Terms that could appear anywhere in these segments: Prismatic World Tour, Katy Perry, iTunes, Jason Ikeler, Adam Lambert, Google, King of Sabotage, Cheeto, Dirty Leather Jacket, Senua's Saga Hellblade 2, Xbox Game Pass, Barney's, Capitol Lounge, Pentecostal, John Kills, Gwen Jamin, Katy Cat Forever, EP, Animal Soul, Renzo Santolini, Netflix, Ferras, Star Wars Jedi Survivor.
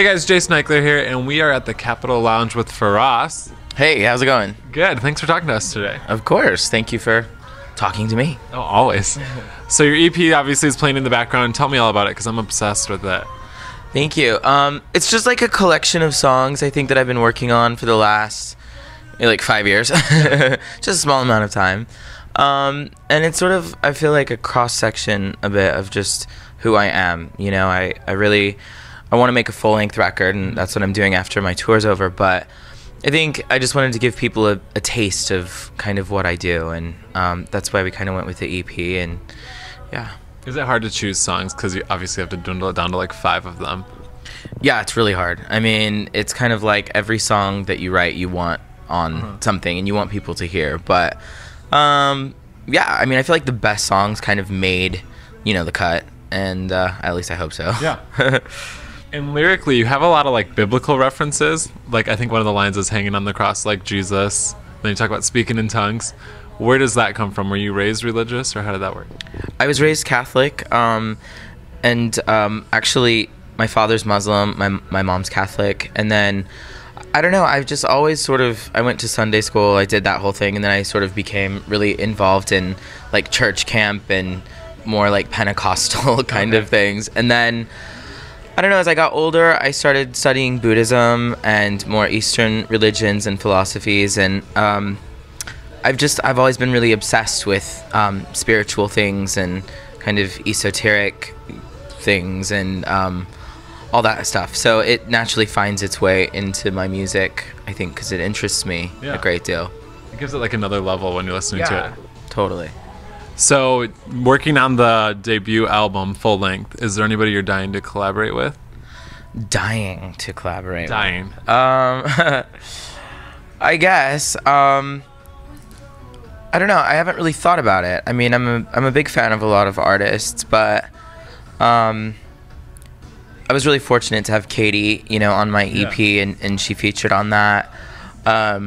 Hey guys, Jason Ikeler here, and we are at the Capitol Lounge with Ferras. Hey, how's it going? Good, thanks for talking to us today. Of course, thank you for talking to me. Oh, always. So your EP obviously is playing in the background. Tell me all about it, because I'm obsessed with it. Thank you. It's just like a collection of songs, I think, that I've been working on for the last, like, 5 years. Just a small amount of time. And it's sort of, I feel like, a cross-section a bit of just who I am. You know, I want to make a full-length record, and that's what I'm doing after my tour's over, but I think I just wanted to give people a taste of kind of what I do, and that's why we kind of went with the EP, and yeah. Is it hard to choose songs, because you obviously have to dwindle it down to like 5 of them? Yeah, it's really hard. I mean, it's kind of like every song that you write, you want on something, and you want people to hear, but yeah, I mean, I feel like the best songs kind of made, you know, the cut, and at least I hope so. Yeah. And lyrically, you have a lot of like biblical references. Like, I think one of the lines is hanging on the cross like Jesus. Then you talk about speaking in tongues. Where does that come from? Were you raised religious, or how did that work? I was raised Catholic, actually my father's Muslim, my mom's Catholic, and then I don't know, I've just always sort of, I went to Sunday school, I did that whole thing, and then I sort of became really involved in like church camp and more like Pentecostal kind of things, and then I don't know, as I got older, I started studying Buddhism and more Eastern religions and philosophies, and I've always been really obsessed with spiritual things and kind of esoteric things and all that stuff. So it naturally finds its way into my music, I think, because it interests me a great deal. It gives it like another level when you're listening to it. Totally. So working on the debut album, full length, is there anybody you're dying to collaborate with? Dying to collaborate with? I guess. I don't know. I haven't really thought about it. I mean, I'm a big fan of a lot of artists, but I was really fortunate to have Katy, you know, on my EP, and she featured on that. I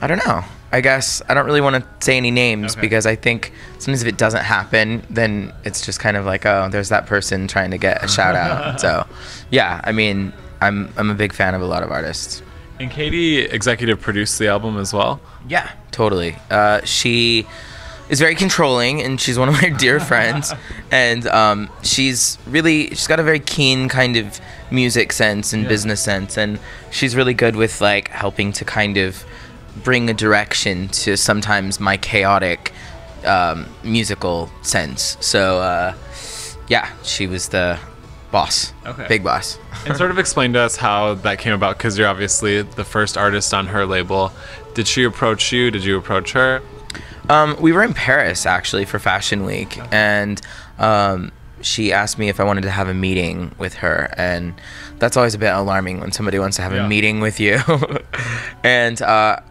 don't know. I guess I don't really want to say any names because I think sometimes if it doesn't happen, then it's just kind of like, oh, there's that person trying to get a shout out. So, yeah, I mean, I'm a big fan of a lot of artists. And Katy executive produced the album as well? Yeah, totally. She is very controlling, and she's one of my dear friends. And she's got a very keen kind of music sense and business sense, and she's really good with like helping to kind of bring a direction to sometimes my chaotic musical sense. So yeah, she was the boss, big boss. And sort of explain to us how that came about, because you're obviously the first artist on her label. Did she approach you? Did you approach her? We were in Paris actually for Fashion Week, and she asked me if I wanted to have a meeting with her, and that's always a bit alarming when somebody wants to have a meeting with you. And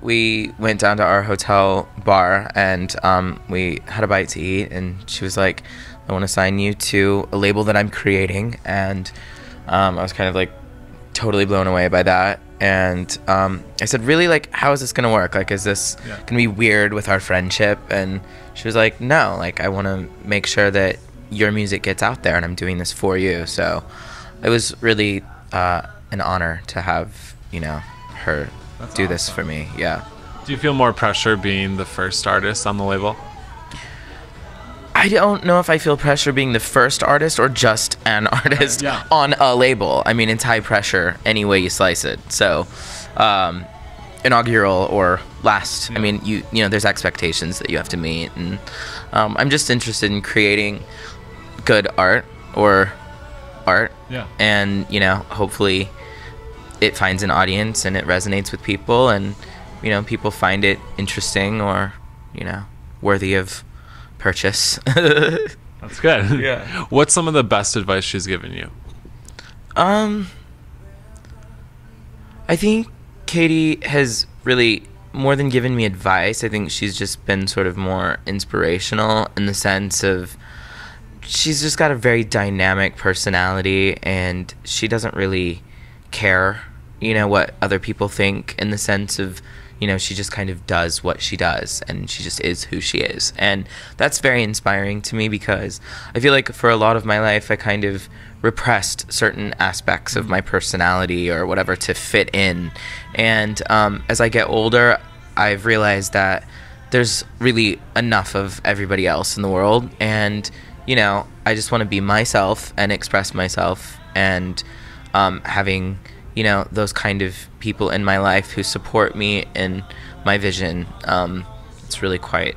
we went down to our hotel bar, and we had a bite to eat, and she was like, I want to sign you to a label that I'm creating, and I was kind of like totally blown away by that. And I said, really, like, how is this gonna work? Like, is this gonna be weird with our friendship? And she was like, no, like, I want to make sure that your music gets out there, and I'm doing this for you. So it was really an honor to have, you know, her do this for me. Yeah. Do you feel more pressure being the first artist on the label? I don't know if I feel pressure being the first artist or just an artist on a label. I mean, it's high pressure any way you slice it. So inaugural or last, I mean, you know, there's expectations that you have to meet, and I'm just interested in creating good art, or art, and, you know, hopefully it finds an audience and it resonates with people, and, you know, people find it interesting or, you know, worthy of purchase. That's good. Yeah. What's some of the best advice she's given you? I think Katy has really more than given me advice. I think she's just been sort of more inspirational, in the sense of she's just got a very dynamic personality, and she doesn't really care, you know, what other people think, in the sense of you know, she just kind of does what she does, and she just is who she is. And that's very inspiring to me, because I feel like for a lot of my life, I kind of repressed certain aspects of my personality or whatever to fit in. And as I get older, I've realized that there's really enough of everybody else in the world, and, you know, I just want to be myself and express myself, and having, you know, those kind of people in my life who support me in my vision, it's really quite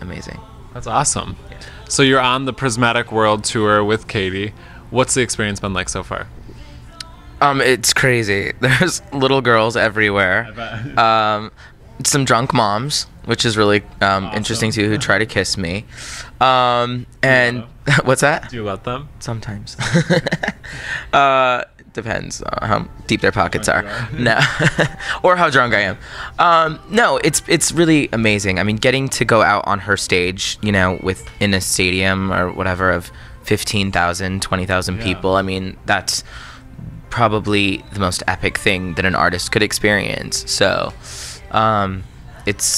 amazing. That's awesome. Yeah. So you're on the Prismatic World Tour with Katy. What's the experience been like so far? It's crazy. There's little girls everywhere. Some drunk moms, which is really awesome. Interesting too, who try to kiss me. And what's that? Do you let them? Sometimes. Depends on how deep their pockets are. No. Or how drunk I am. No, it's really amazing. I mean, getting to go out on her stage, you know, in a stadium or whatever of 15,000, 20,000 people. I mean, that's probably the most epic thing that an artist could experience. So, it's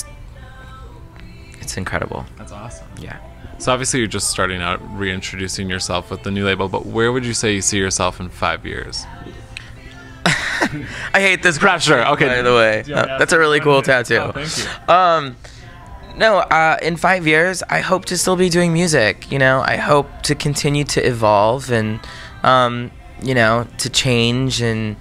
incredible. That's awesome. Yeah. So obviously you're just starting out, reintroducing yourself with the new label, but where would you say you see yourself in 5 years? I hate this question. Sure. Okay. By the way, that's a really cool tattoo. Oh, thank you. In 5 years, I hope to still be doing music. You know, I hope to continue to evolve and, you know, to change and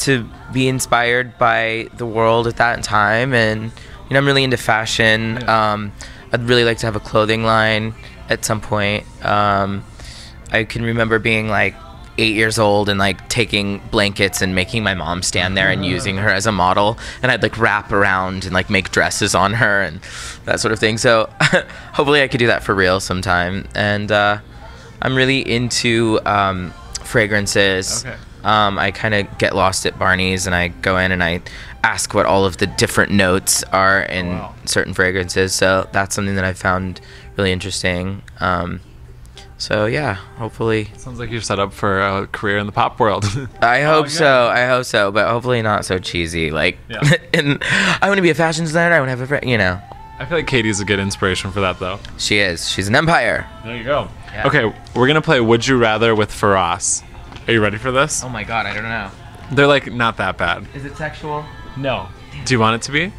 to be inspired by the world at that time. And, you know, I'm really into fashion. Yeah. I'd really like to have a clothing line at some point. I can remember being like 8 years old and like taking blankets and making my mom stand there and using her as a model, and I'd like wrap around and like make dresses on her and that sort of thing. So hopefully I could do that for real sometime. And I'm really into fragrances. Okay. I kind of get lost at Barney's, and I go in and I ask what all of the different notes are in certain fragrances. So that's something that I found really interesting. So yeah, hopefully. Sounds like you're set up for a career in the pop world. I hope so. I hope so, but hopefully not so cheesy. Like, and I want to be a fashion designer. I want to have a, you know. I feel like Katy's a good inspiration for that, though. She is. She's an empire. There you go. Yeah. Okay, we're gonna play "Would You Rather" with Ferras. Are you ready for this? Oh my god, I don't know. They're like not that bad. Is it sexual? No. Do you want it to be?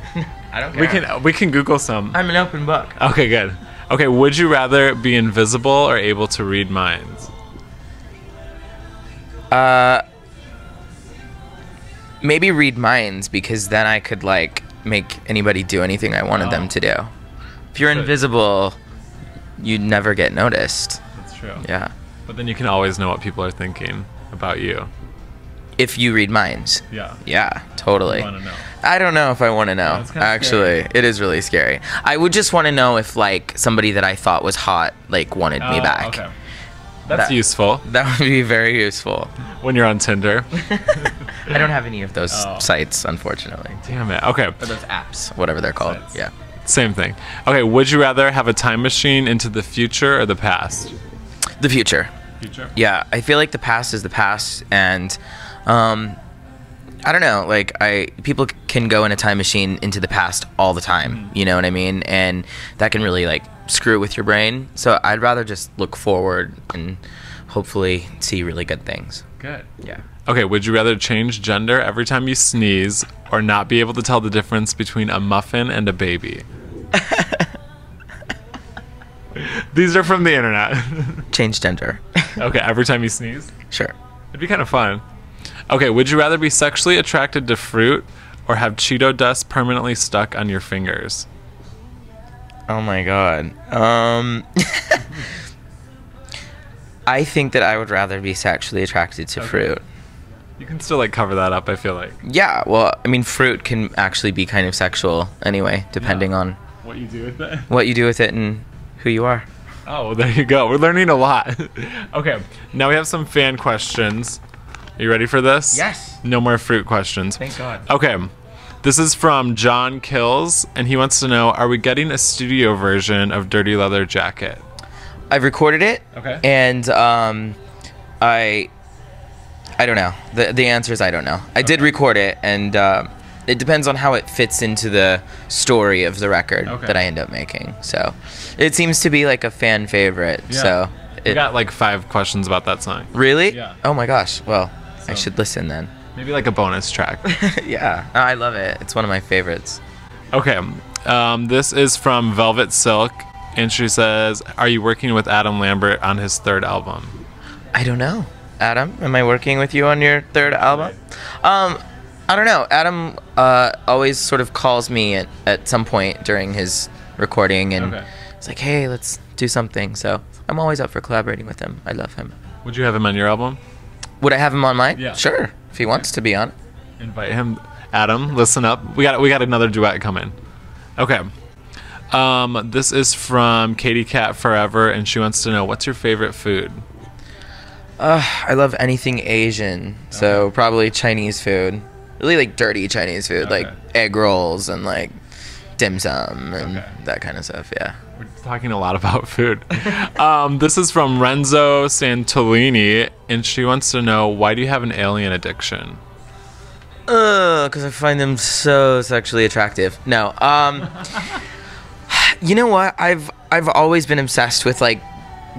I don't care. We can Google some. I'm an open book. Okay, good. Okay, would you rather be invisible or able to read minds? Maybe read minds, because then I could like make anybody do anything I wanted them to do. If you're invisible, you'd never get noticed. That's true. Yeah. But then you can always know what people are thinking about you. If you read minds. Yeah. Yeah, totally. You wanna know. I don't know if I want to know. Yeah, actually, scary. It is really scary. I would just want to know if like somebody that I thought was hot like wanted me back. Okay. That's useful. That would be very useful. When you're on Tinder. I don't have any of those sites, unfortunately. Damn it. Okay. Or those apps, whatever they're called. Sites. Yeah. Same thing. Okay, would you rather have a time machine into the future or the past? The future. Future. Yeah, I feel like the past is the past, and I don't know. Like people can go in a time machine into the past all the time. You know what I mean? And that can really like screw with your brain. So I'd rather just look forward and hopefully see really good things. Good. Yeah. Okay. Would you rather change gender every time you sneeze, or not be able to tell the difference between a muffin and a baby? These are from the internet. Change gender. Okay, every time you sneeze? Sure. It'd be kind of fun. Okay, would you rather be sexually attracted to fruit or have Cheeto dust permanently stuck on your fingers? Oh my god. I think that I would rather be sexually attracted to fruit. You can still like cover that up, I feel like. Yeah, well, I mean, fruit can actually be kind of sexual anyway, depending on what you do with it. What you do with it and who you are. Oh, well, there you go. We're learning a lot. Okay, now we have some fan questions. Are you ready for this? Yes. No more fruit questions. Thank God. Okay, this is from John Kills, and he wants to know, are we getting a studio version of Dirty Leather Jacket? I've recorded it. Okay. And I don't know. The answer is I don't know. I did record it, and it depends on how it fits into the story of the record that I end up making. So it seems to be like a fan favorite. Yeah. So we got like 5 questions about that song. Really? Yeah. Oh my gosh. Well, so I should listen then. Maybe like a bonus track. Yeah. Oh, I love it. It's one of my favorites. Okay. This is from Velvet Silk, and she says, are you working with Adam Lambert on his 3rd album? I don't know. Adam, am I working with you on your 3rd album? I don't know. Adam always sort of calls me at some point during his recording, and it's like, hey, let's do something. So I'm always up for collaborating with him. I love him. Would you have him on your album? Would I have him on mine? Yeah. Sure, if he wants to be on. Invite him. Adam, listen up. We got another duet coming. Okay. This is from Katy Cat Forever, and she wants to know, what's your favorite food? I love anything Asian, so probably Chinese food. Really like dirty Chinese food, like egg rolls and like dim sum and that kind of stuff. Yeah. We're talking a lot about food. This is from Renzo Santolini, and she wants to know, why do you have an alien addiction? Because I find them so sexually attractive. No. You know what? I've always been obsessed with like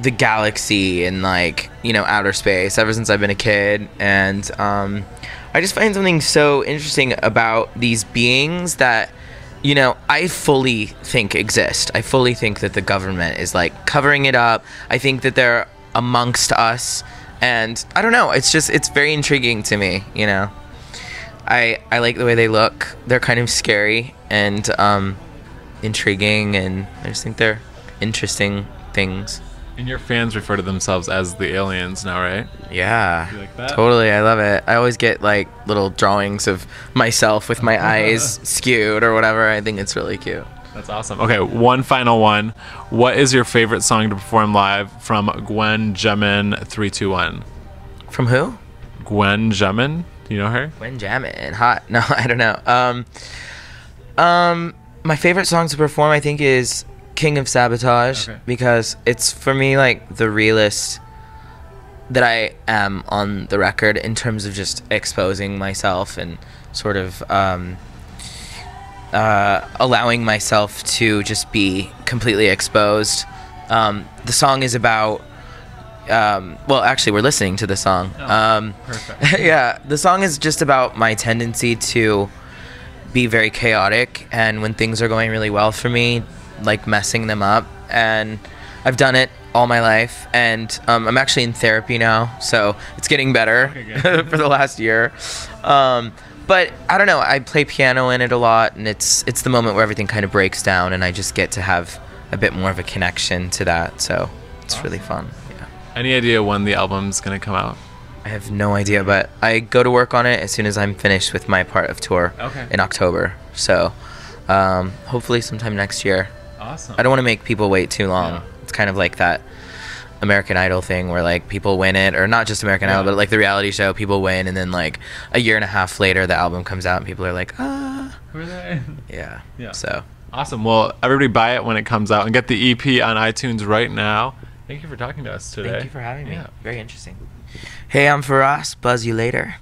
the galaxy and like, you know, outer space ever since I've been a kid, and I just find something so interesting about these beings that, you know, I fully think exist. I fully think that the government is like covering it up. I think that they're amongst us, and I don't know, it's just, it's very intriguing to me, you know. I like the way they look. They're kind of scary and intriguing, and I just think they're interesting things. And your fans refer to themselves as the aliens now, right? Yeah. You like that? Totally. I love it. I always get like little drawings of myself with my eyes skewed or whatever. I think it's really cute. That's awesome. Okay, one final one. What is your favorite song to perform live from Gwen Jamin 321? From who? Gwen Jamin. Do you know her? Gwen Jamin. Hot. No, I don't know. My favorite song to perform, I think, is King of Sabotage, because it's, for me, like the realest that I am on the record in terms of just exposing myself and sort of allowing myself to just be completely exposed. The song is about, well, actually, we're listening to the song. Perfect. Yeah, the song is just about my tendency to be very chaotic, and when things are going really well for me, like messing them up, and I've done it all my life, and I'm actually in therapy now, so it's getting better for the last year. But I don't know, I play piano in it a lot, and it's the moment where everything kind of breaks down, and I just get to have a bit more of a connection to that, so it's really fun. Yeah. Any idea when the album's gonna come out? I have no idea, but I go to work on it as soon as I'm finished with my part of tour in October, so hopefully sometime next year. Awesome. I don't want to make people wait too long. Yeah. It's kind of like that American Idol thing where like people win it, or not just American Idol, but like the reality show, people win, and then like a year and a half later the album comes out and people are like, ah, who are they? Yeah. Yeah. So awesome. Well, everybody buy it when it comes out and get the EP on iTunes right now. Thank you for talking to us today. Thank you for having me. Very interesting. Hey, I'm Ferras. Buzz you later.